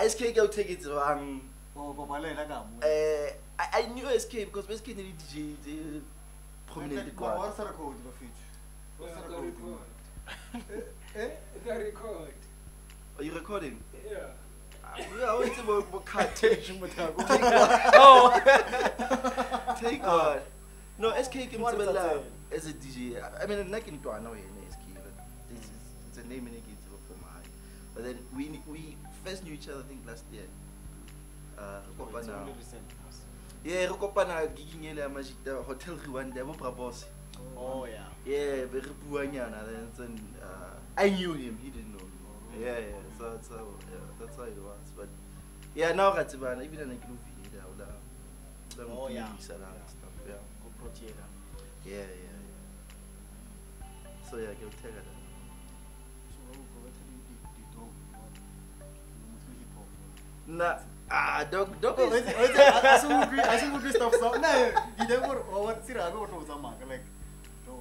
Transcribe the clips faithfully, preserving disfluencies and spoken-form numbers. S K got tickets. Um, I, I knew S K because S K didn't D J. They prominent guy. What's the record of feature? What's the record? Eh? The record. Are you recording? Yeah. I want to work for cartoon with her. Oh, take God. No, S K came to my love as a D J. I mean, I'm not going to know S K, but it's, it's a name in the kids for my. But then we we first knew each other, I think, last year. Uh, Rukopana. Yeah, Rukopana gigging in a Majidawah Hotel Rwanda, Bobrabos. Oh, yeah. Yeah, but Rupuanyana, then I knew him, he didn't know me. Yeah, yeah, so that's how, yeah, that's how it was. But yeah, now that's even a Nakimu Villa, all that. Oh yeah. Stuff, yeah. Yeah, yeah, yeah. So yeah, go take it. So what did you do? Nah, ah, dog, dog. I think I think agree. I think agree stuff. So nah, you never what sir, I go to some market like, no,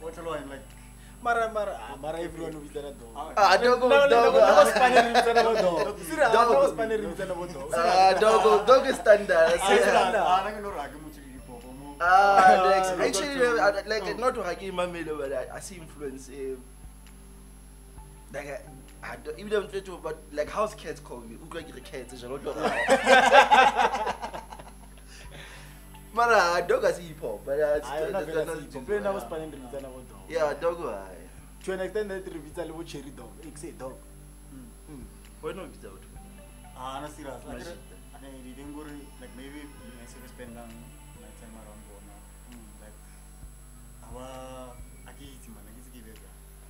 what hello I'm like. Mara, mara, mara, everyone who is there at all. Ah, dogo, dogo, dogo, dogo, dogo, standard. Ah, actually, like not to Hakim Mamelo, but I see influence. Like I don't even try to, but like house cats call me. Who like the cats? I don't know. Mara, dog is hip hop, but uh, I don't know. I was planning to visit another dog. Yeah, dog. To an extent, that visit a little cherry dog. Except dog. Why not visit? Ah, no serious. I mean, you didn't go like maybe I should spend some night time around Bona. Like, our agi is man, agi is given.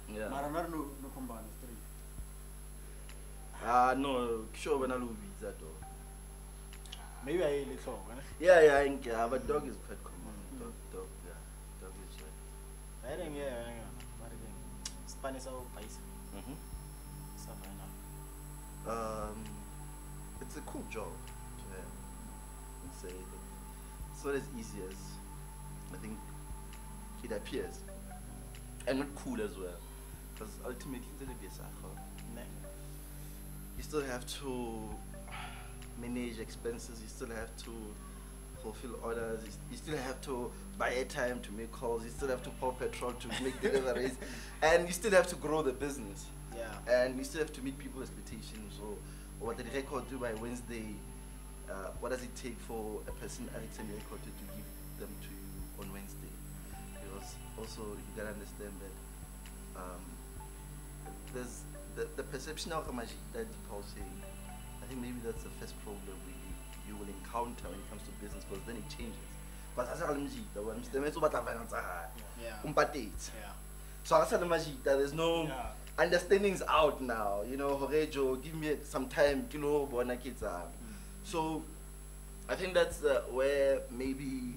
Yeah. Mara, Mara, no, no combine street. Ah, no. Sure, when I lose visit dog. Maybe I eat dog. Yeah, yeah, I think, yeah, but dog is quite common. Dog, dog, yeah, dog is right. I think, yeah, I think, what do you think? Spanish or Paisa? Mm-hmm. So I know. Um, it's a cool job. Yeah. Let's say it's not as easy as I think it appears, and not cool as well, because ultimately it's gonna be a cycle. You still have to manage expenses, you still have to fulfill orders, you still have to buy a time to make calls, you still have to pour petrol to make deliveries, and you still have to grow the business. Yeah. And you still have to meet people's expectations. So what did the record do by Wednesday? Uh, what does it take for a person acting the record to give them to you on Wednesday? Because also you gotta understand that um, there's the, the perception of magic that Paul saying. I think maybe that's the first problem we, you will encounter when it comes to business, because then it changes. Because as a Lamjita, when Mister Metsubata finance, so as a Lamjita, there's no yeah. understandings out now. You know, Horejo, give me some time, kilo, bona kitsa. So I think that's uh, where maybe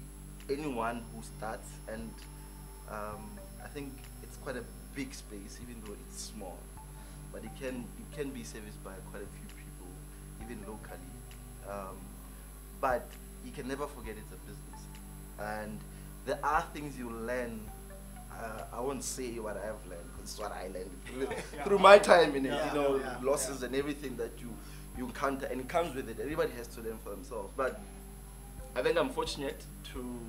anyone who starts, and um, I think it's quite a big space, even though it's small, but it can it can be serviced by quite a few people, even locally, um, but you can never forget it's a business, and there are things you learn. Uh, I won't say what I've learned, because it's what I learned through, yeah. through my time in it, yeah, you know, yeah, losses yeah. and everything that you, you encounter, and it comes with it. Everybody has to learn for themselves, but I think I'm fortunate to,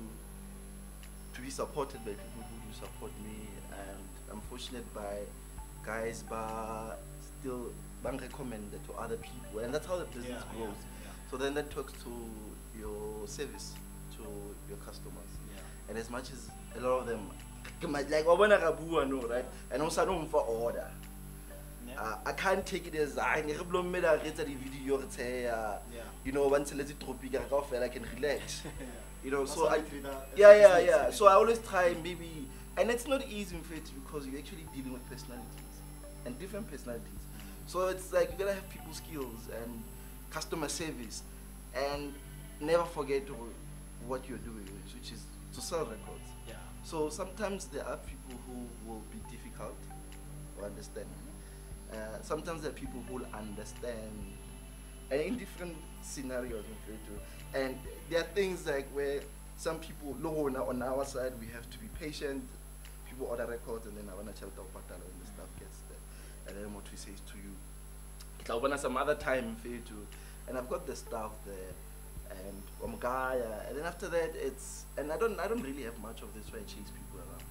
to be supported by people who do support me, and I'm fortunate by guys bar still bank recommended to other people, and that's how the business yeah, grows. Yeah, yeah. So then that talks to your service to your customers, yeah. and as much as a lot of them, like I know, right? And also I don't for order. Yeah. Uh, I can't take it as I need to make a video. You know, once I let it drop, I can relax. yeah. You know, so I, yeah, yeah, yeah. So I always try maybe, and it's not easy in fact, because you're actually dealing with personalities and different personalities. So it's like you gotta have people skills and customer service, and never forget what you're doing, which is to sell records. Yeah. So sometimes there are people who will be difficult to understand. Uh, sometimes there are people who will understand, and in different scenarios, and there are things like where some people, on our side, we have to be patient. People order records, and then I want to tell them what and the stuff gets there. And then what we say is to you, Kitaubana some other time for you to, and I've got the staff there, and Omgaya, and then after that it's, and I don't, I don't really have much of this where I chase people around.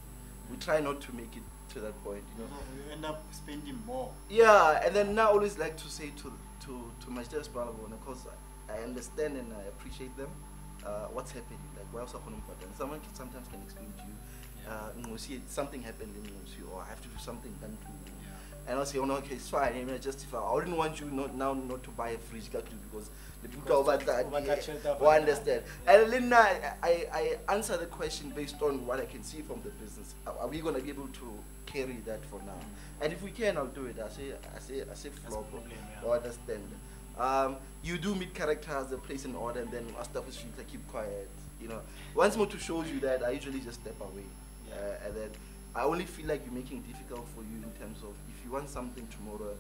We try not to make it to that point, you know. So you end up spending more. Yeah, and then now I always like to say to to to my students, because I, I understand and I appreciate them. Uh, what's happening? Like why else happening? Someone can, sometimes can explain to you. Uh, something happened in Ngosi, or I have to do something done to you. Yeah. And I'll say, oh no, okay, it's fine. I mean, I justify. I wouldn't want you not, now not to buy a fridge because the people about that. Yeah, I understand. Yeah. And Linda, I, I, I answer the question based on what I can see from the business. Are, are we going to be able to carry that for now? Mm-hmm. And if we can, I'll do it. I say, I say, I say, flop. I understand. Um, you do meet characters, they place in order, and then after the street, I keep quiet. You know, once more to show you that I usually just step away. Uh, and then I only feel like you're making it difficult for you in terms of if you want something tomorrow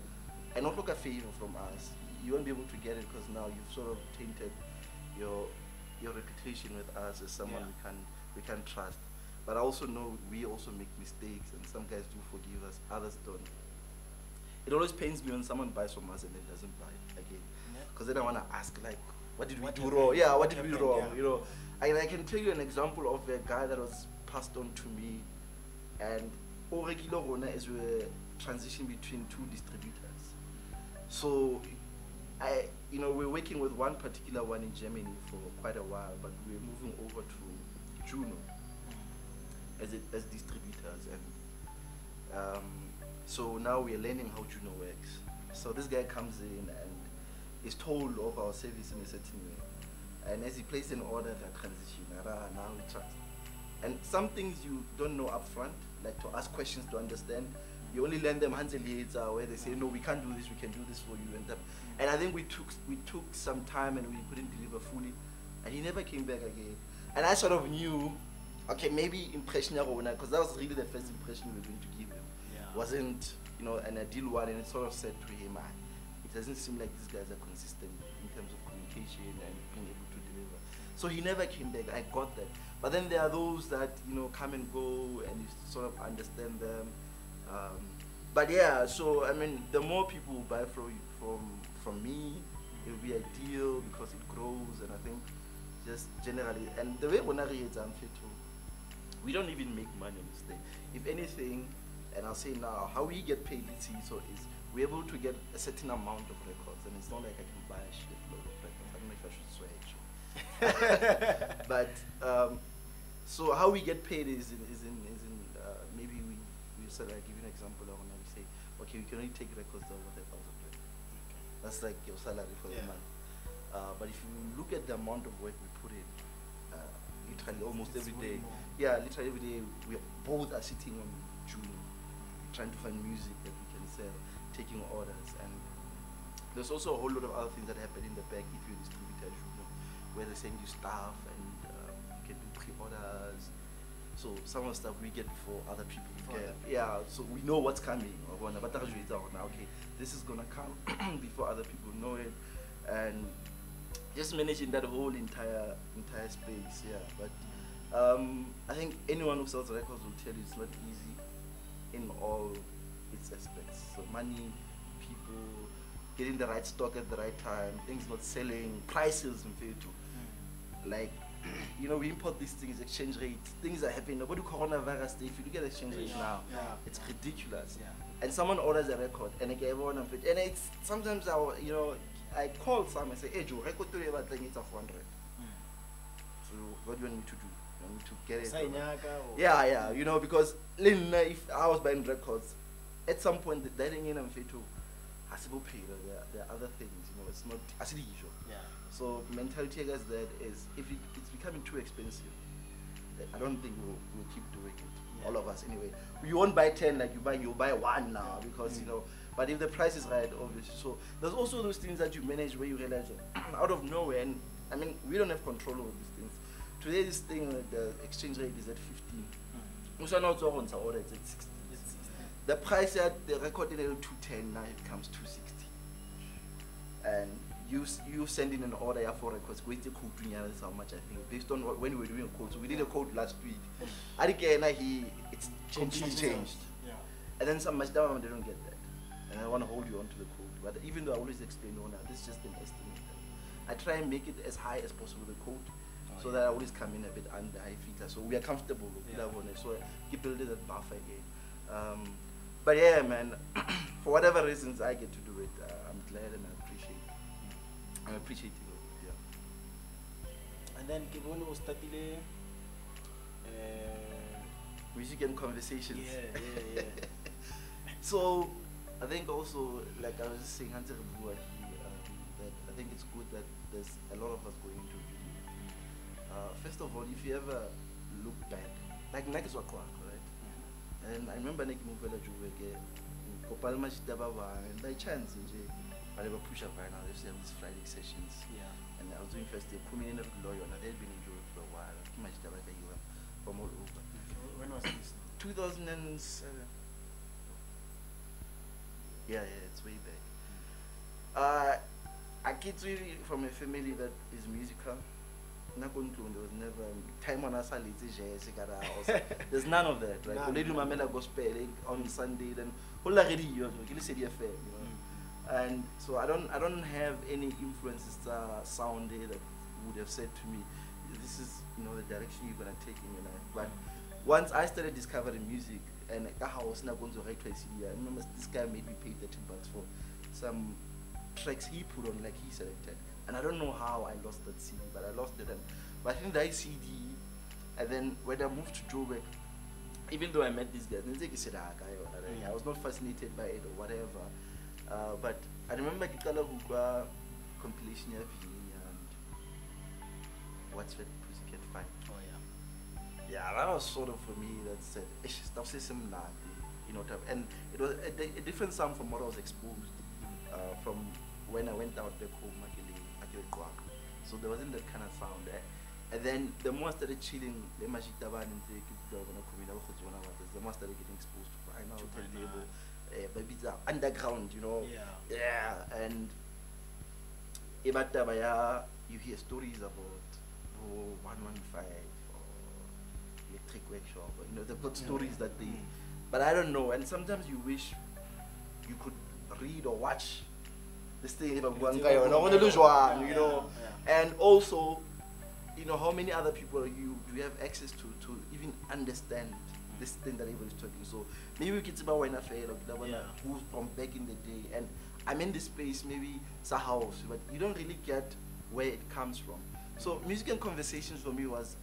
and not look a favor from us, you won't be able to get it because now you've sort of tainted your your reputation with us as someone yeah. we can we can trust. But I also know we also make mistakes and some guys do forgive us, others don't. It always pains me when someone buys from us and then doesn't buy it again because yeah. then I want to ask like, what did what we do wrong? Yeah, what did we do wrong? Yeah. You know, and I can tell you an example of a guy that was passed on to me, and Oregilo Rona is a transition between two distributors. So, I, you know, we're working with one particular one in Germany for quite a while, but we're moving over to Juno as it, as distributors, and um, so now we're learning how Juno works. So this guy comes in and is told of our service in a certain way, and as he places an order, that transition now we trust. And some things you don't know up front, like to ask questions to understand. You only learn them hands and leads where they say, no, we can't do this, we can do this for you. And, that, and I think we took, we took some time and we couldn't deliver fully. And he never came back again. And I sort of knew, okay, maybe impression because that was really the first impression we were going to give him. Yeah. Wasn't, you know, an ideal one. And it sort of said to him, ah, it doesn't seem like these guys are consistent in terms of communication and being able to deliver. So he never came back, I got that. But then there are those that, you know, come and go and you sort of understand them. Um, but yeah, so I mean, the more people who buy from, from, from me, it will be ideal because it grows and I think just generally, and the way Onari is unfair too, we don't even make money on this thing. If anything, and I'll say now, how we get paid at C I S O is we're able to get a certain amount of records and it's not like I can buy a shitload of records. I don't know if I should swear actually. But um, so how we get paid is in, is in, is in uh, maybe we, we said, I'll give you an example of when we say, okay, we can only take records down with a thousand records. Okay. That's like your salary for yeah. the month. Uh, but if you look at the amount of work we put in, uh, literally almost it's every day. More. Yeah, literally every day, we both are sitting on Juno, trying to find music that we can sell, taking orders. And there's also a whole lot of other things that happen in the back if you distribute Juno. Where they send you stuff and um, you can do pre-orders. So some of the stuff we get for other people. Get, yeah, so we know what's coming. Okay, this is gonna come before other people know it. And just managing that whole entire entire space, yeah. But um, I think anyone who sells records will tell you it's not easy in all its aspects. So money, people, getting the right stock at the right time, things not selling, prices and fail too. Like, you know, we import these things, exchange rates, things are happening. Nobody coronavirus day, if you look at exchange rates now, yeah. it's ridiculous. Yeah. And someone orders a record, and like everyone, and it's sometimes I, you know, I call some and say, hey, Joe, record today, but then it's a hundred. So what do you want me to do? You want me to get it? Or? Yeah, yeah, you know, because if I was buying records, at some point the dining in and fail too. There, there are other things, you know, it's not as usual. Yeah. So mentality, I guess, that is, if it, it's becoming too expensive, I don't think we'll, we'll keep doing it, yeah. all of us anyway. You won't buy ten like you buy, you'll buy one now because, mm. you know, but if the price is right, obviously. So there's also those things that you manage where you realize that out of nowhere, and I mean, we don't have control over these things. Today, this thing, like the exchange rate is at fifteen. Mm. So now it's at sixteen. The price at the record is at two ten, now it comes two sixty. And you you send in an order for records, with the code, is how much I think, based on what, when we were doing a code. So we did a code last week. And again, he, it's completely changed. Yeah. And then some Majidawah, they don't get that. And I want to hold you on to the code. But even though I always explain, no, no, this is just an estimate. I try and make it as high as possible, the code, oh, so yeah. that I always come in a bit under high feet. So we are comfortable with yeah. that one. So you build that buffer again. Um, but yeah, man, for whatever reasons I get to do it, uh, I'm glad and I appreciate it. I'm appreciative of it, yeah. And then Kevon was starting Musical Conversations. Yeah, yeah, yeah. So I think also, like I was just saying, Hansi Rebuwa, that I think it's good that there's a lot of us going into video. Uh, first of all, if you ever look back, like Nakiswa Kwa, right? Mm-hmm. And I remember Nakimu Villa Juve Kopalmash, and by chance, I never push up right now. They used to have these Friday sessions. Yeah. And I was doing first day, coming in a lawyer, and they'd been in Europe for a while. Majidawah House from all over. When was this? two thousand seven. Yeah, yeah, it's way back. Uh, I came really from a family that is musical. There was never time on us. There's none of that, right? When they do my gospel on Sunday, then already you know, and so I don't, I don't have any influences uh, sound there that would have said to me, this is you know the direction you're gonna take in your life. But once I started discovering music. And I was not going to write twice a year. I remember this guy made me pay thirty bucks for some tracks he put on, like he selected. And I don't know how I lost that C D, but I lost it. And, but I think that C D, and then when I moved to Joburg, even though I met these guys, I was not fascinated by it or whatever. Uh, but I remember Kitala Huga compilation of and what's that Pussycat Fight? Yeah, that was sort of for me that said, stuff is similar, you know, and it was a, a different sound from what I was exposed uh, from when I went out back home, so there wasn't that kind of sound there. And then the more I started chilling, the more I started getting exposed to I know the label, baby, it's underground, you know, yeah, yeah. And you hear stories about oh, one one five. Electric workshop, you know, they've got yeah. stories that they, but I don't know. And sometimes you wish you could read or watch this thing about one guy or no, you know. Yeah. And also, you know, how many other people you do you have access to to even understand this thing that everybody's talking. So maybe we get about Wanafair, who's from back in the day, and I'm in this space, maybe it's a house, but you don't really get where it comes from. So Musical Conversations for me was.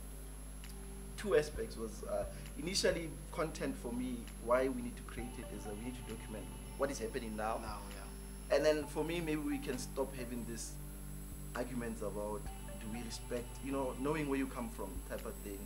Two aspects was uh, initially content for me. Why we need to create it is that we need to document what is happening now. Now, yeah. And then for me, maybe we can stop having these arguments about do we respect, you know, knowing where you come from type of thing.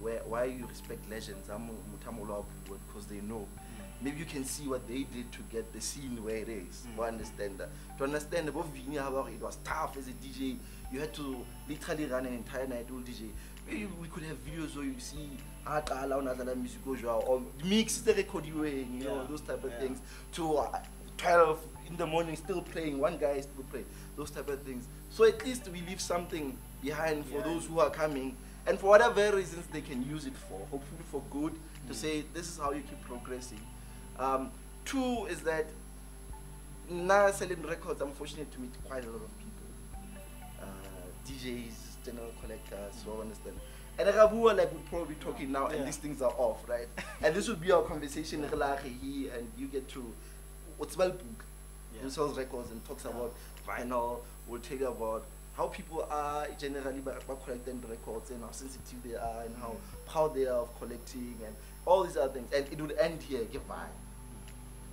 Where why you respect legends? Because they know. Mm. Maybe you can see what they did to get the scene where it is. Mm. To understand that. To understand above it was tough as a D J. You had to literally run an entire night all D J. We could have videos where you see or mix the recording, you know, yeah, those type of yeah. things. To uh, twelve in the morning, still playing. One guy is still playing. Those type of things. So at least we leave something behind for yeah. those who are coming, and for whatever reasons they can use it for. Hopefully for good. Mm. To say this is how you keep progressing. Um, two is that now selling records. I'm fortunate to meet quite a lot of people, uh, D Js. General collectors, so I understand. And Rabu, like we're probably talking now, yeah. and these things are off, right? And this would be our conversation, yeah. and you get to what's well book, who sells records and talks yeah. about vinyl, we'll tell you about how people are generally by collecting records and how sensitive they are and how proud they are of collecting and all these other things. And it would end here, goodbye.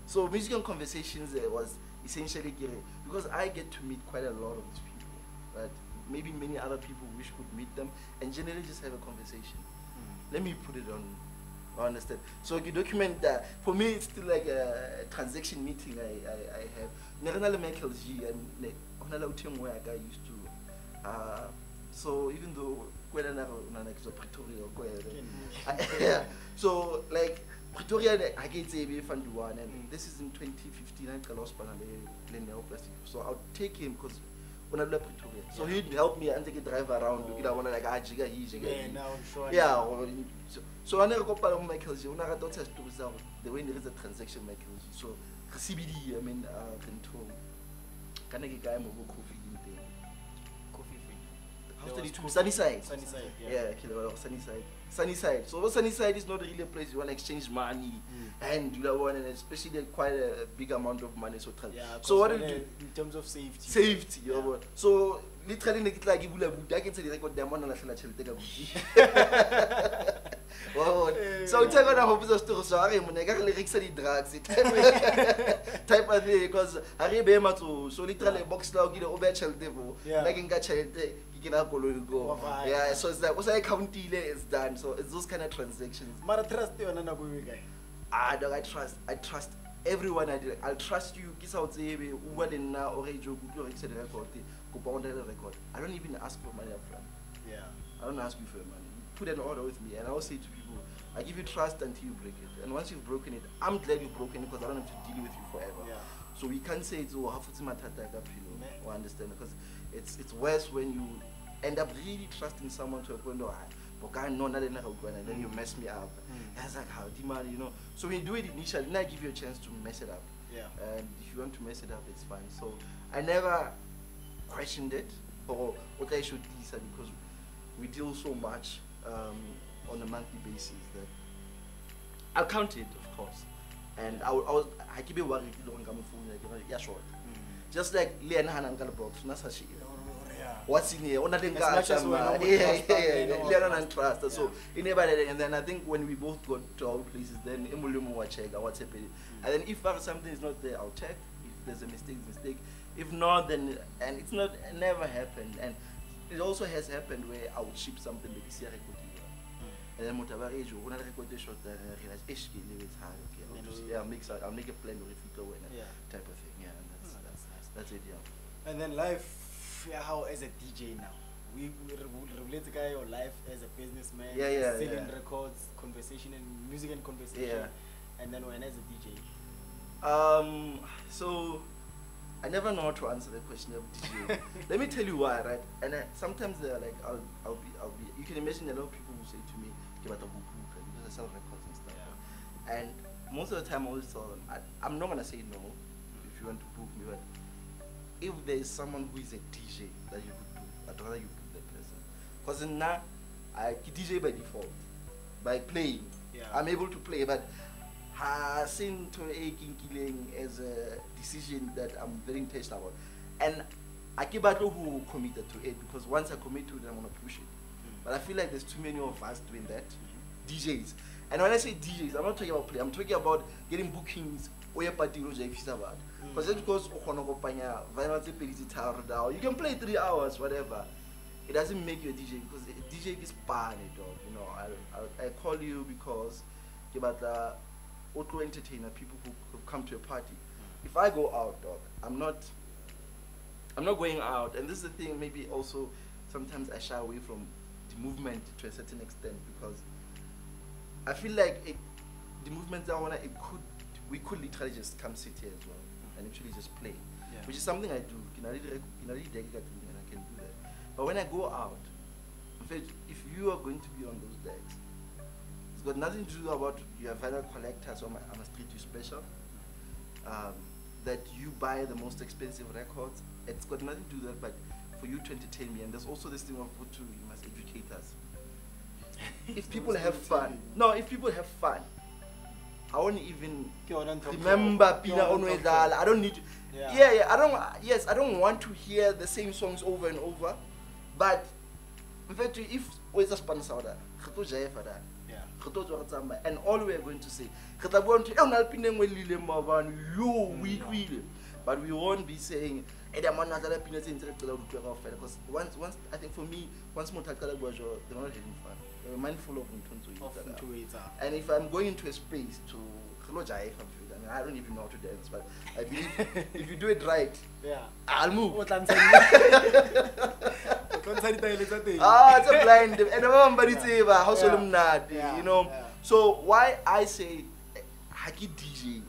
So, Musical Conversations uh, was essentially giving because I get to meet quite a lot of these people, right? Maybe many other people wish could meet them and generally just have a conversation. Mm. Let me put it on, I understand. So you document that. For me, it's still like a transaction meeting I, I, I have. Nerenale Michael G and Honala Utem where I used to. Uh, so even though Pretoria, so like Pretoria, I get a fund one, and this is in twenty fifteen. I lost plastic. So I'll take him because. So he'd help me and take a drive around. Oh. I want to like ah, jiga, jiga. Yeah, no, I'm sure. Yeah. So, so I never go back on Michael G. When I got out, I stood there. The way there is a transaction, Michael G. So C B D, I mean, uh, rental Can I get guy more coffee in there? Coffee thing. After the two sunny side. Sunny side. Yeah, yeah, sunny side. Sunny side. So sunny side is not really a place you want to exchange money, mm. and you don't want, and especially quite a big amount of money. So yeah, so what do you do in terms of safety? Safety. Yeah. You know, so literally, like you would like, I can say like what they want to take a wow. So it's like I hope it's a story. I'm not going to the drugs. Type of thing because I remember to so literally box log in the over shelter. Like in shelter, you can go. Yeah. So it's like what's like county is done. So it's those kind of transactions. Mara trust you and another guy. Ah, I trust. I trust everyone. I I'll trust you. Kiss out the baby. Uber the na or radio. Google the record. Go pound the record. I don't even ask for money upfront. Yeah. I don't ask you for money. Put an order with me, and I will say to people, I give you trust until you break it. And once you've broken it, I'm glad you've broken it because I don't have to deal with you forever. Yeah. So we can't say it's oh, half of my tata pillow or understand because it's it's worse when you end up really trusting someone to a point where I know nothing how going and then you mess me up. Mm. That's like how demand, you know. So when you do it initially, then I give you a chance to mess it up. Yeah. And if you want to mess it up, it's fine. So I never questioned it or what I should do because we deal so much. Um, on a monthly basis, that I'll count it, of course, and I will. I keep it worried. You don't come phone. Like yeah, short. Just like Leon Hanan got a box. Not such. What's in here? Only thing I trust. Yeah, yeah, Leon and trust. So in everybody, and then I think when we both got to our places, then Emulumu will check what's happening. And then if something is not there, I'll check. If there's a mistake, mistake. If not, then and it's not it never happened. And it also has happened where I would ship something like this year. And then Motavari is one of the record shot that I realized, okay, I'll just yeah, mix out, I'll make a plan or if you go in yeah. type of thing. Yeah, and that's, oh, that's, that's, that's it, yeah. And then life, yeah, how as a D J now? We would relate to guy your life as a businessman, yeah, yeah, selling yeah. records, conversation and music and conversation. Yeah. And then when as a D J? Um, so I never know how to answer the question of D J. Let me tell you why, right? And I, sometimes they're like, I'll, I'll be, I'll be. You can imagine a lot of people who say to me, about the book because I sell records and stuff. Yeah. And most of the time I always tell them, I, I'm not gonna say no if you want to book me, but if there is someone who is a D J that you could book, I'd rather you book that person. Because now I D J by default, by playing. Yeah. I'm able to play, but I seen to a killing as a decision that I'm very intentional about. And I keep out who committed to it because once I commit to it, I'm gonna push it. But I feel like there's too many of us doing that, mm-hmm. D Js. And when I say D Js, I'm not talking about play. I'm talking about getting bookings or your party roads if it's about. Because just because you can play three hours, whatever. It doesn't make you a D J because a D J is bad, dog. You know, I, I I call you because you're about the auto entertainer, people who, who come to a party. If I go out, dog, I'm not. I'm not going out, and this is the thing. Maybe also sometimes I shy away from movement to a certain extent because I feel like it, the movement that I wanna, it could, we could literally just come sit here as well and actually just play, yeah. which is something I do. I can do that. But when I go out, in fact, if you are going to be on those decks, it's got nothing to do about your vinyl collectors or my, I'm a street you special, um, that you buy the most expensive records. It's got nothing to do with that, but for you to entertain me. And there's also this thing of what to, you must educate us. If people have fun, no, if people have fun, I won't even remember Pina Onwedala. I don't need to, yeah. yeah, yeah, I don't, yes, I don't want to hear the same songs over and over, but in fact, if we just pan sauda, and all we are going to say, but we won't be saying, because once, once I think for me, once more, they're not having fun. They're mindful of it. And if I'm going into a space to, I mean, I don't even know how to dance, but I believe if you do it right, yeah, I'll move. Ah, it's a blind. And I'm you know. So why I say, Haki D J,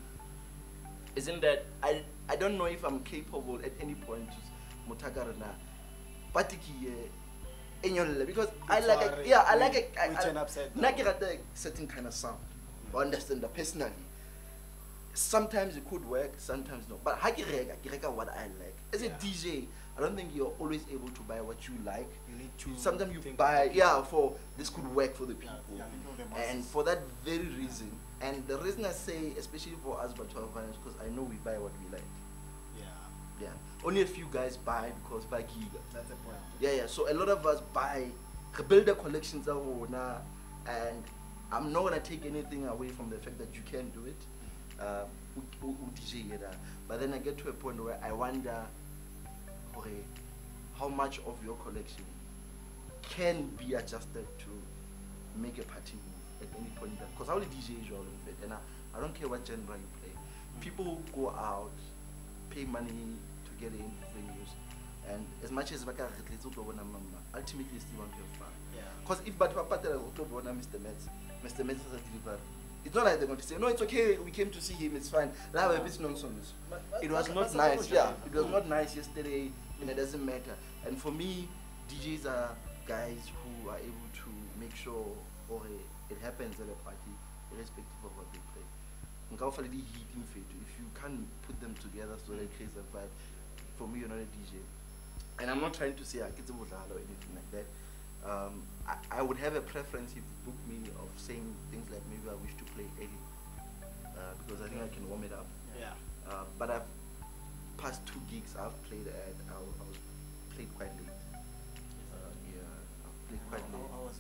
isn't that I? I don't know if I'm capable at any point to mutagarana, particularly because I like, a, yeah, I like, a, I, I, I like a certain kind of sound. I understand that personally. Sometimes it could work, sometimes not. But I get what I like. As a yeah. D J, I don't think you're always able to buy what you like. You need to sometimes you buy, yeah, for this could work for the people. Yeah, yeah, and for that very reason, yeah. and the reason I say, especially for us, but because I know we buy what we like. Yeah. Yeah. Only a few guys buy because by giga. That's the point. Yeah, yeah. So a lot of us buy, build the collections of Wona, and I'm not going to take anything away from the fact that you can do it. Uh, but then I get to a point where I wonder, okay, how much of your collection can be adjusted to make a party move at any point in time? Because I only D J is all of it, and I, I don't care what genre you play. Mm. People go out, pay money to get in venues, and as much as I can, ultimately still want to have fun. Because if Mister Metz, Mister Metz has a delivery. It's not like they're going to say, no, it's okay, we came to see him, it's fine. No. It was not nice, yeah. It was not nice yesterday, and it doesn't matter. And for me, D Js are guys who are able to make sure or it happens at a party, irrespective of what they play. If you can't put them together so they create a vibe, for me, you're not a D J. And I'm not trying to say I get or anything like that. Um, I, I would have a preference if you book me of saying things like maybe I wish to play early uh, because I think I can warm it up. Yeah. Uh, but I've past two gigs I've played at I, I was played quite late. Uh, yeah, I played quite how, late.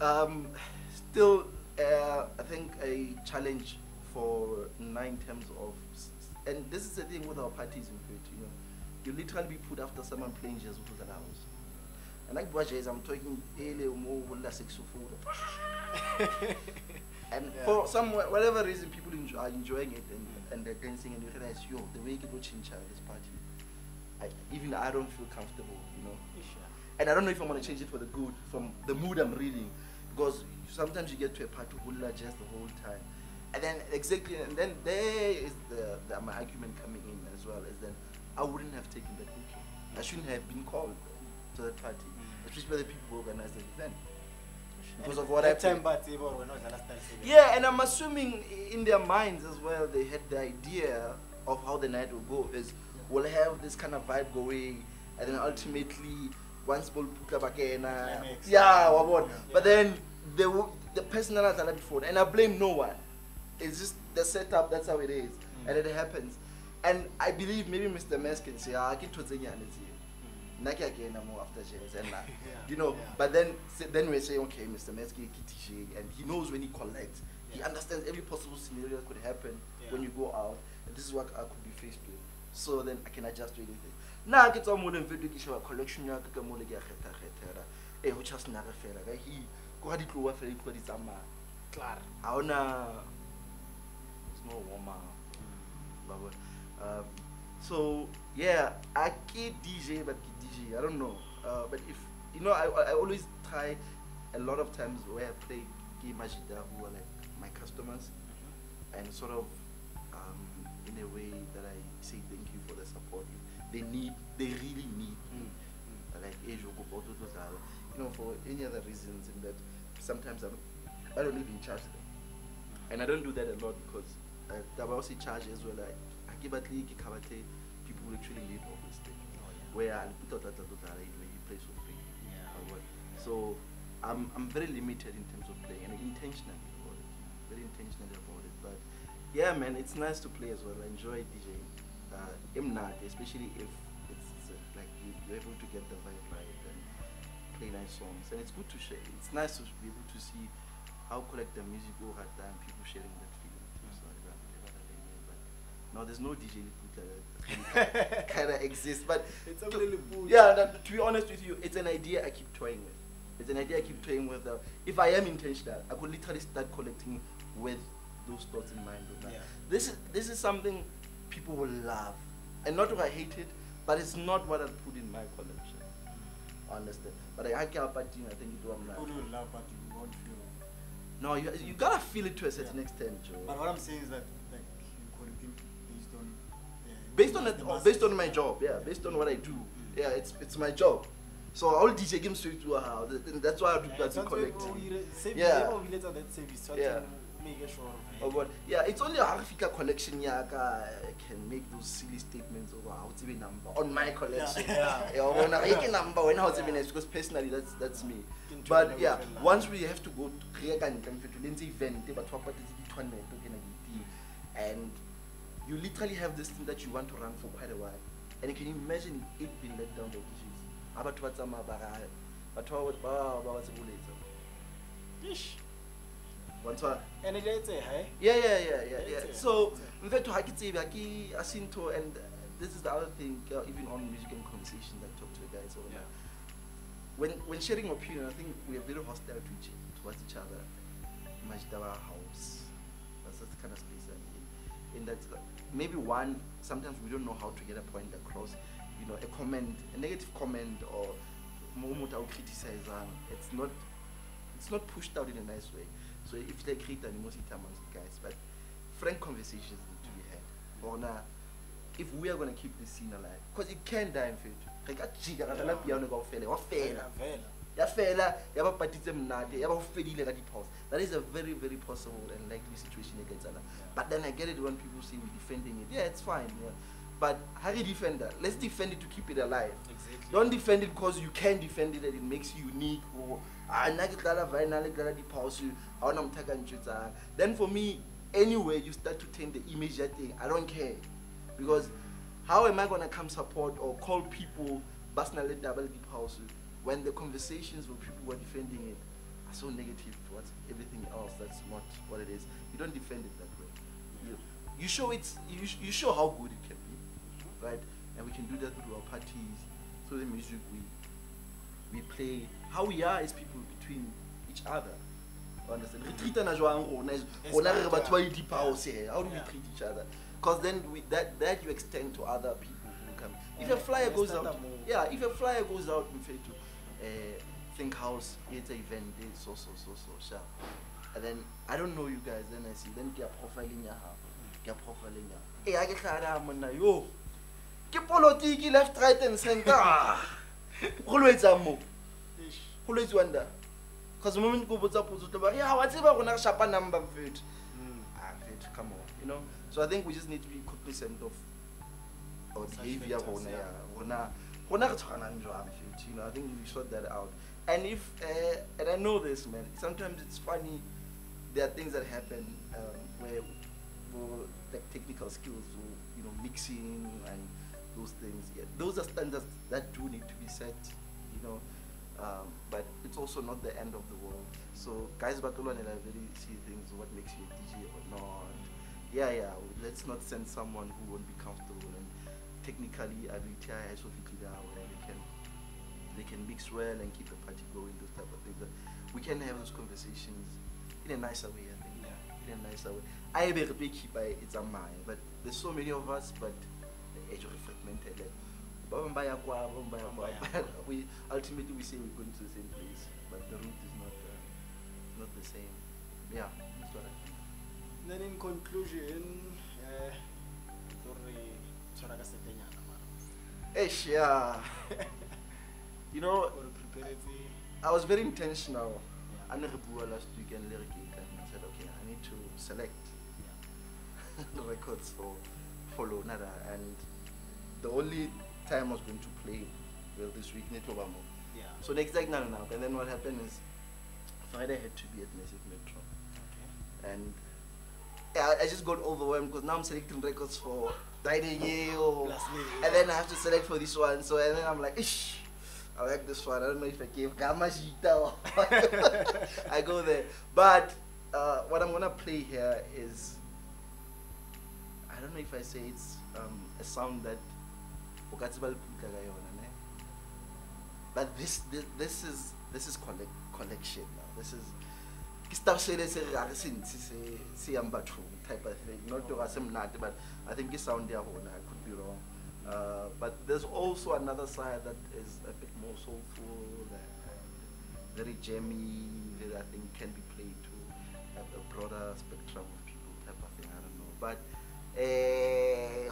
How was it? Um, still, uh, I think a challenge for nine terms of, and this is the thing with our parties in Kuwait. You know, you literally be put after someone playing Jesus with an house. And like Boajes, I'm talking and yeah. for some whatever reason, people enjoy, are enjoying it and, yeah. and they're dancing, and you realize, yo, the way it will change at this party, I, even I don't feel comfortable, you know. Sure. And I don't know if I'm gonna change it for the good, from the mood I'm reading, because sometimes you get to a party just the whole time, and then exactly, and then there is the, the my argument coming in as well as then I wouldn't have taken that booking. I shouldn't have been called to that party, mm. especially by the people who organized the event. Because and of what I time party, we're not gonna start yeah, and I'm assuming in their minds as well, they had the idea of how the night will go. Is yeah. we'll have this kind of vibe going, and then ultimately once we'll put up again. Uh, yeah, what? Yeah. But then they will, the personalities are not before, and I blame no one. It's just the setup. That's how it is, mm. and it happens. And I believe maybe Mister Mess can say, "I get to the Naki again, I'm after jazz and like, yeah, you know. Yeah. But then, then we say, okay, Mister Meski, and he knows when he collects. Yeah. He understands every possible scenario that could happen yeah. when you go out. And this is what I could be faced with. So then I can adjust to anything. Now I get some more than video collection. I get more than get a head. He just never failed. He go ahead to work for it. What is a man? Clar. I wanna. It's no woman. Um, so yeah, I get D J, but. I don't know, uh, but if you know, I, I always try a lot of times where I play Majida who are like my customers, mm-hmm. and sort of um, in a way that I say thank you for the support. They need, they really need me, mm-hmm. like you know, for any other reasons. In that sometimes I'm, I don't even charge them, and I don't do that a lot because I also charge as well. Like I give at least people literally live off the stage. Where I put out that you play for free. Yeah. So I'm I'm very limited in terms of playing and intentionally about it. Very intentionally about it. But yeah man, it's nice to play as well. I enjoy DJing. Uh I'm not, especially if it's, it's uh, like you, you're able to get the vibe right and play nice songs. And it's good to share. It's nice to be able to see how collective music go hard and people sharing that feeling too. So I don't know what I mean. But no, there's no D J kind of exists, but it's a little boo, yeah. That, to be honest with you, it's an idea I keep toying with. It's an idea I keep toying with. Uh, if I am intentional, I could literally start collecting with those thoughts in mind. Right? Yeah. This is this is something people will love, and not that I hate it, but it's not what I put in my collection. I understand? But I, I care about you. I think you do. I'm like, people will love, but you won't feel. No, you you gotta feel it to a certain yeah. extent, Joe. But what I'm saying is that. Based on, the, based on my job, yeah, based on what I do, yeah, it's it's my job. So all D J games straight to a house, that's why I do yeah, that to collect. Yeah, yeah. Oh, but yeah, it's only a Africa collection. Yeah, I can make those silly statements over how to be number on my collection. Yeah, yeah. Or when I make a number, when how to be next, because personally, that's that's me. But yeah, once we have to go to the event, but what tournament, and you literally have this thing that you want to run for quite a while, and can you imagine it being let down by issues? About what's a mabaral, but what about what's a bullet? And it's a high. Yeah, yeah, yeah, yeah, yeah. So we went to Hakiti, Vaki, Asinto, and this is the other thing. Uh, even on Musical Conversations, I talk to the guys. Yeah. When when sharing opinion, I think we are very hostile to each towards each other. Majidawah House, that's the kind of space I'm in. In that, maybe one. Sometimes we don't know how to get a point across. You know, a comment, a negative comment, or moment I'll criticize. It's not, it's not pushed out in a nice way. So if they create animosity amongst the guys, but frank conversations need to be had. Or now, if we are going to keep this scene alive, because it can die in faith. Like a chicken, I don't know about failure. What failure? That failure, you have a partisan, you have a failure at the pause. That is a very, very possible and likely situation against Allah. But then I get it when people say we're defending it. Yeah, it's fine. Yeah. But how do you defend that? Let's defend it to keep it alive. Exactly. Don't defend it because you can defend it and it makes you unique. Or I then for me, anyway, you start to taint the image that thing. I don't care. Because how am I gonna come support or call people basnale double deep house when the conversations with people who are defending it are so negative towards everything else? That's not what it is. You don't defend it that way. You, you show it you, you show how good it can be, right? And we can do that through our parties, through the music we we play, how we are as people between each other. Understand? We treat each other. How do we treat each other? Because then we, that that you extend to other people who come. If a flyer goes out, yeah. If a flyer goes out, we say to uh, think house, it's an event, so so so so sharp. And then I don't know you guys. Then I see. Then they are profiling your house. They are profiling your. Hey, I get tired of man. Yo, keep politics left, right, and center. Always a move. Always wonder. Because the moment you put up with the yeah, what's ever gonna sharpen number of it. Ah, come on, you know. So I think we just need to be cognizant of our behavior. You know, I think we sort that out. And if uh, and I know this, man. Sometimes it's funny. There are things that happen um, where well, the technical skills, you know, mixing and those things. Yeah, those are standards that do need to be set, you know, um, but it's also not the end of the world. So guys, battle and I really see things, what makes you a D J or not. Yeah, yeah, let's not send someone who won't be comfortable. And technically, I retire, so they can, they can mix well and keep the party going, those type of things. But we can have those conversations in a nicer way, I think. Yeah. In a nicer way. I have a big keep by it's a mine, but there's so many of us, but the age of fragmented. We ultimately we say we're going to the same place, but the route is not uh, not the same. Yeah, that's what I think. Then in conclusion, uh, you know, I, I was very intentional. I yeah. Last weekend lyric and said, okay, I need to select yeah. the records for follow nada and. The only time I was going to play well this week, Neto Rambo. Yeah. So next day, now, now. And then what happened is Friday had to be at Massive Metro. Okay. And I, I just got overwhelmed because now I'm selecting records for Friday, yeah, or, and then I have to select for this one. So and then I'm like, ish, I like this one. I don't know if I gave Gamashita or I go there. But uh, what I'm gonna play here is I don't know if I say it's um, a sound that. But this, this this is this is collect, collection now. This is type of thing. Not to assume not, but I think it sound there. I could be wrong. Uh, but there's also another side that is a bit more soulful, uh, very jammy, that I think can be played to have a broader spectrum of people type of thing. I don't know. But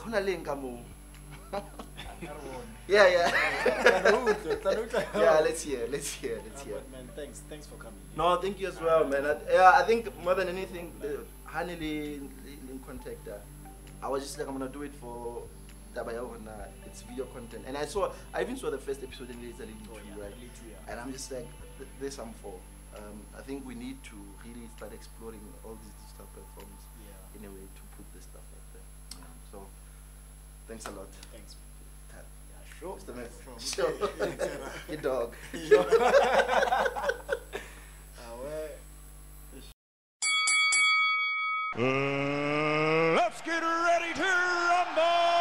uh, I don't know. Yeah, yeah. Yeah, let's hear, let's hear, let's hear. Man, thanks, thanks for coming. No, thank you as well, man. I, yeah, I think more than anything, Hanili in contact. I was just like, I'm gonna do it for Dabayawona. It's video content, and I saw, I even saw the first episode in later Lithuania, right? And I'm just like, this I'm for. Um, I think we need to really start exploring all these digital platforms yeah. in a way to put this stuff out there. Yeah. So, thanks a lot. Thanks. Sure. Sure. Your dog. Sure. uh, let's get ready to rumble!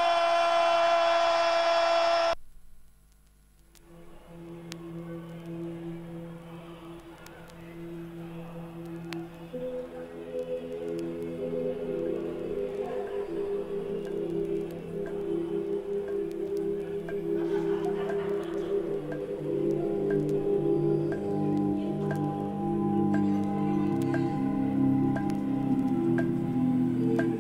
Thank you.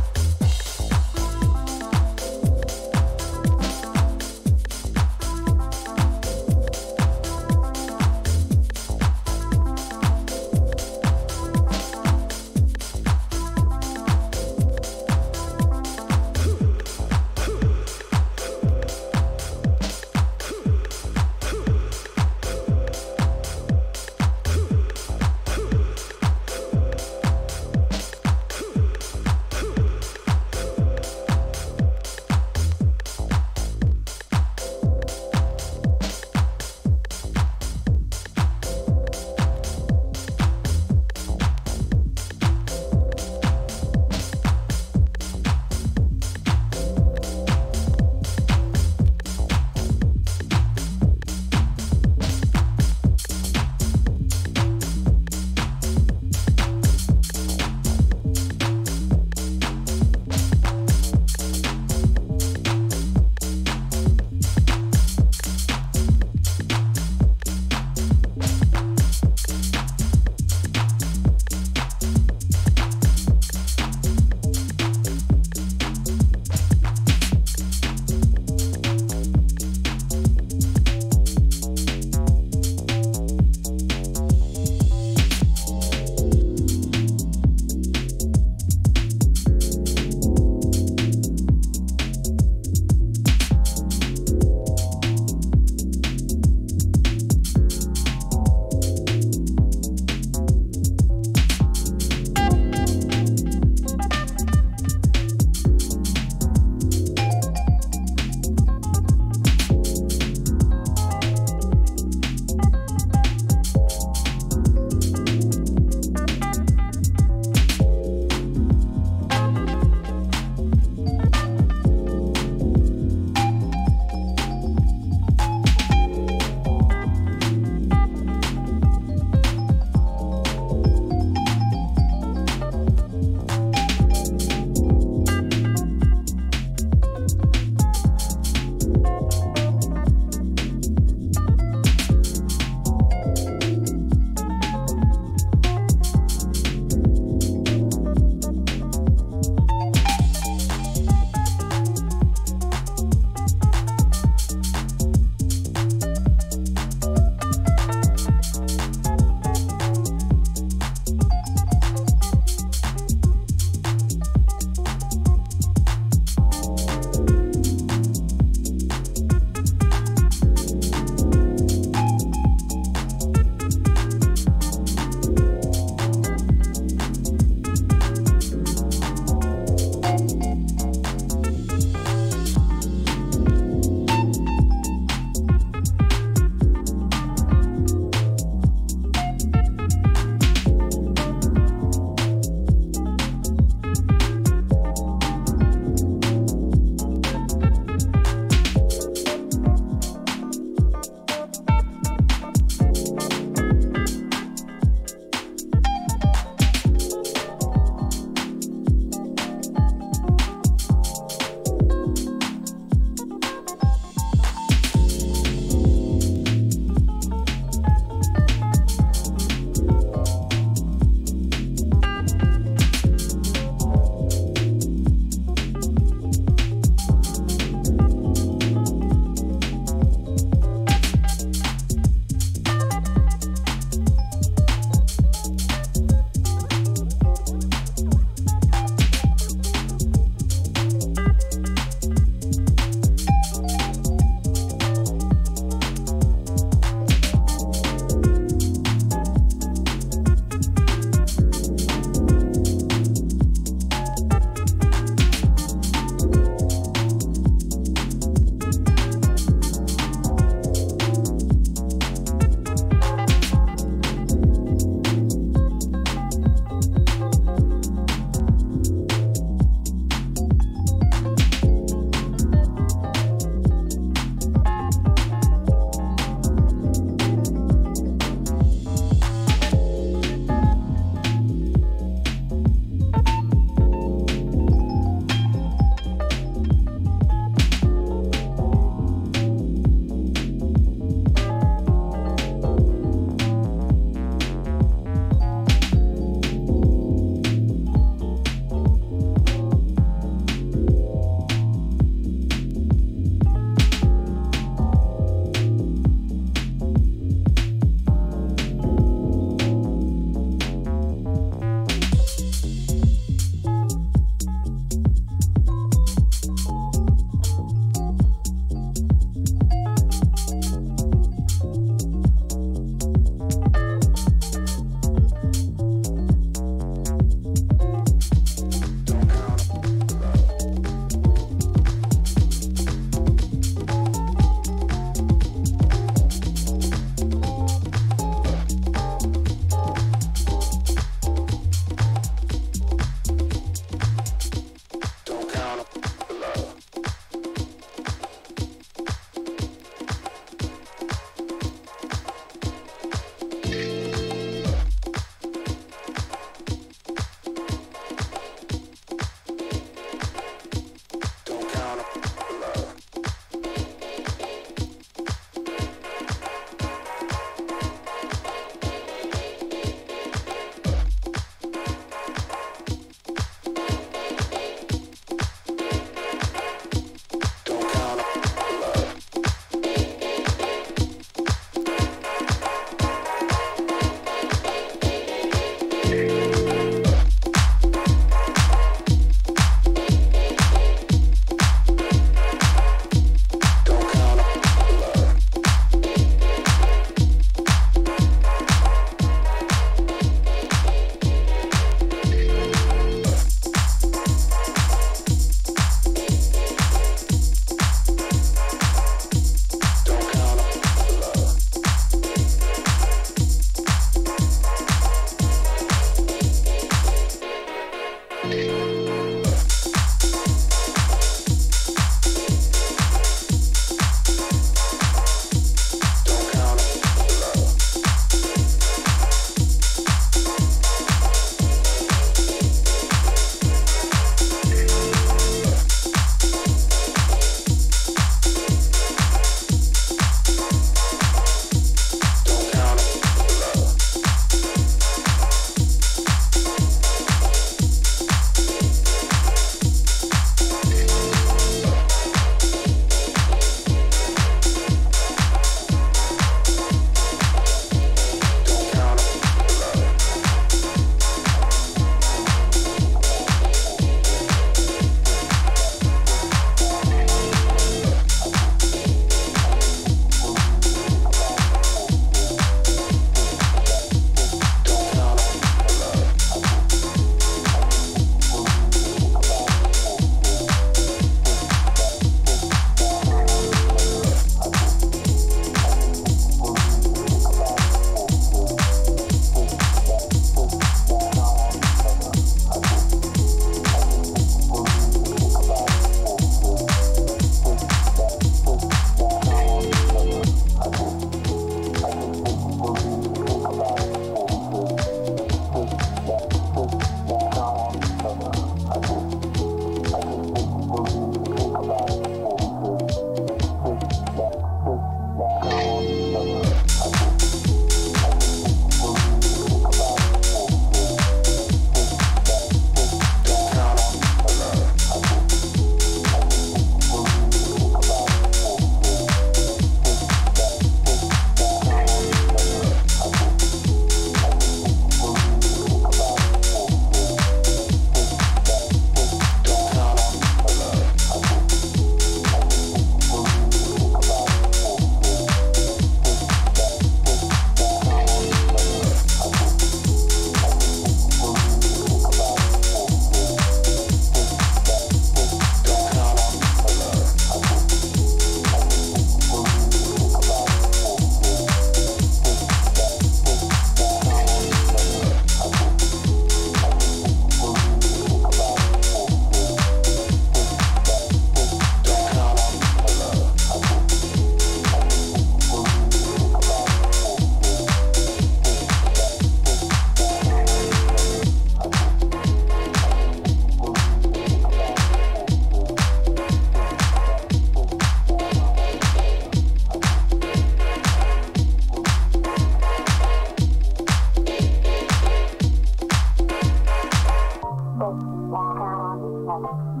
Thank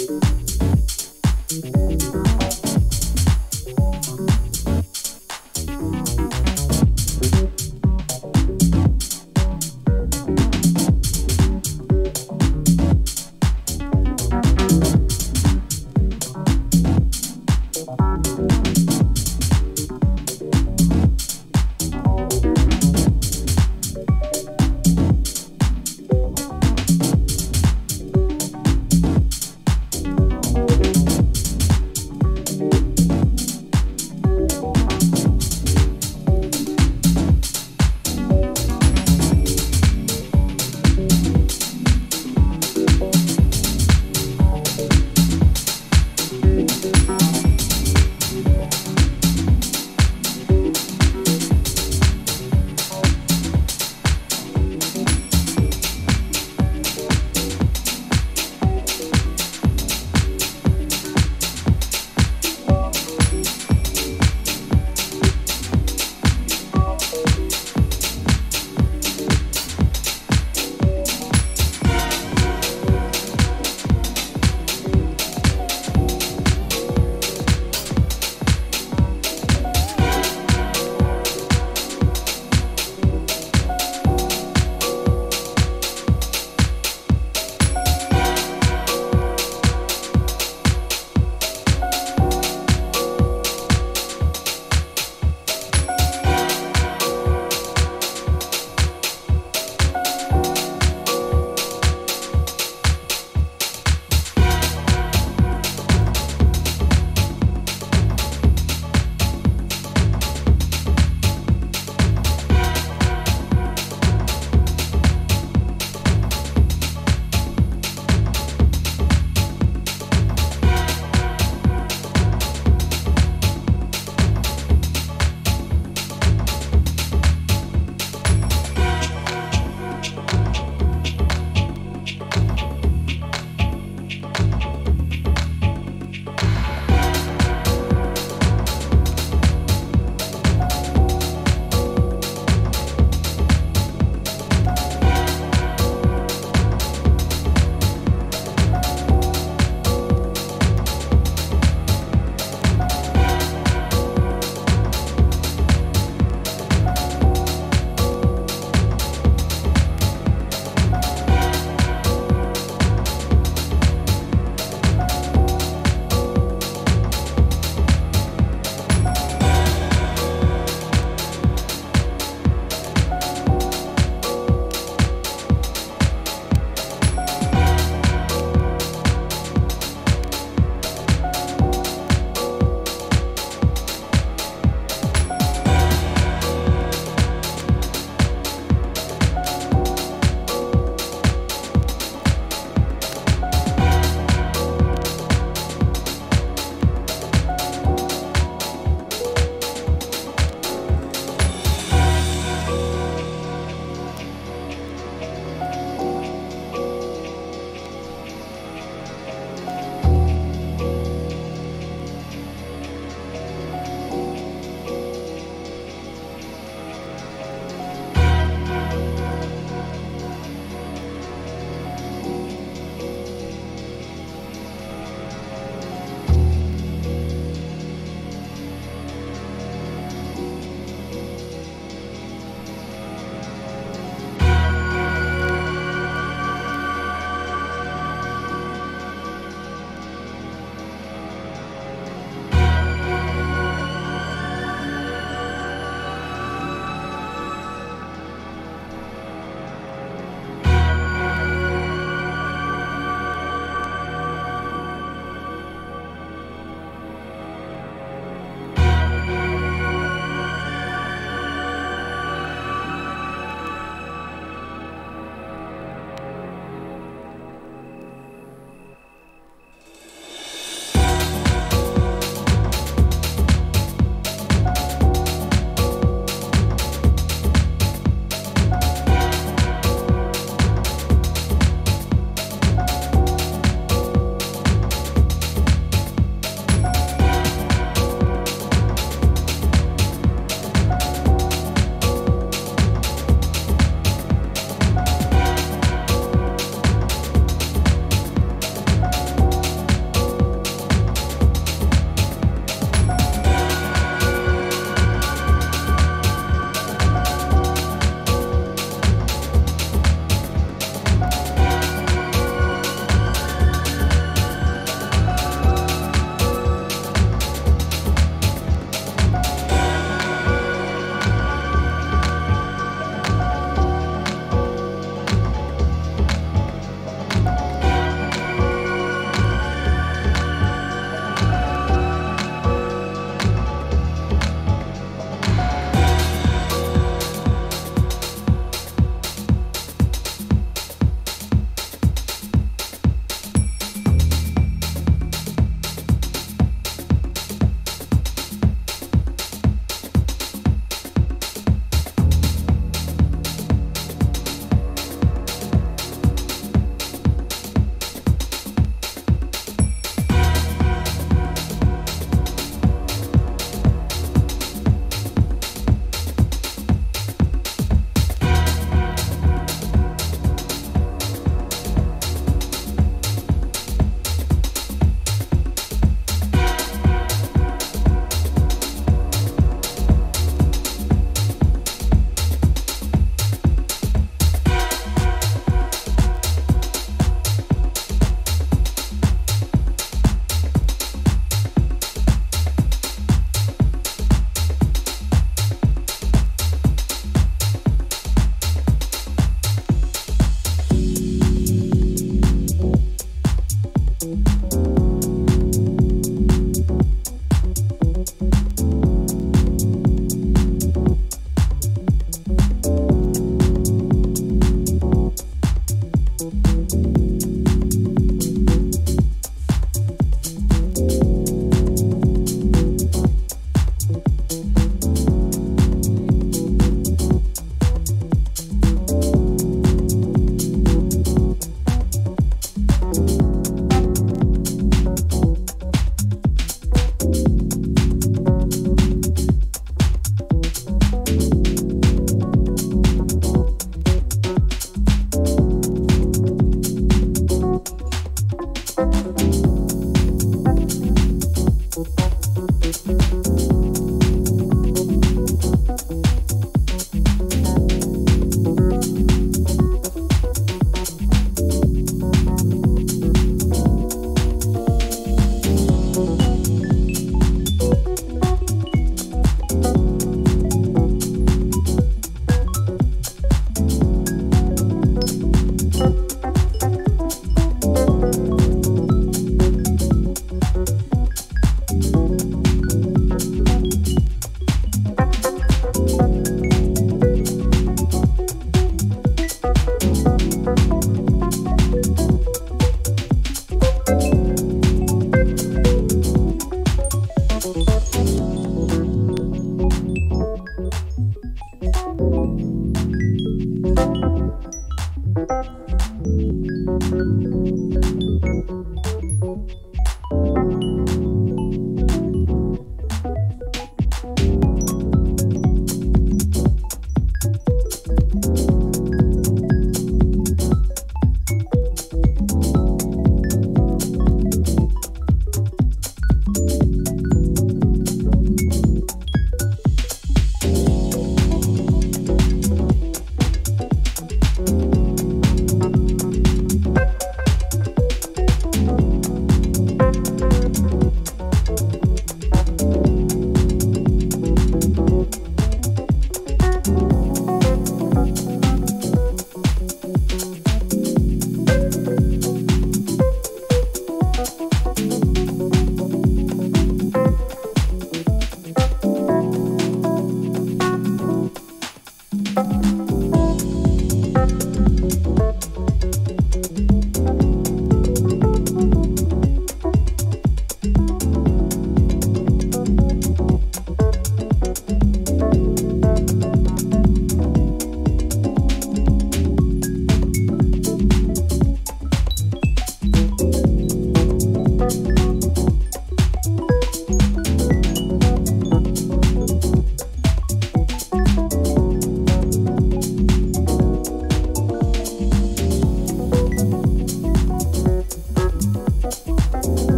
you.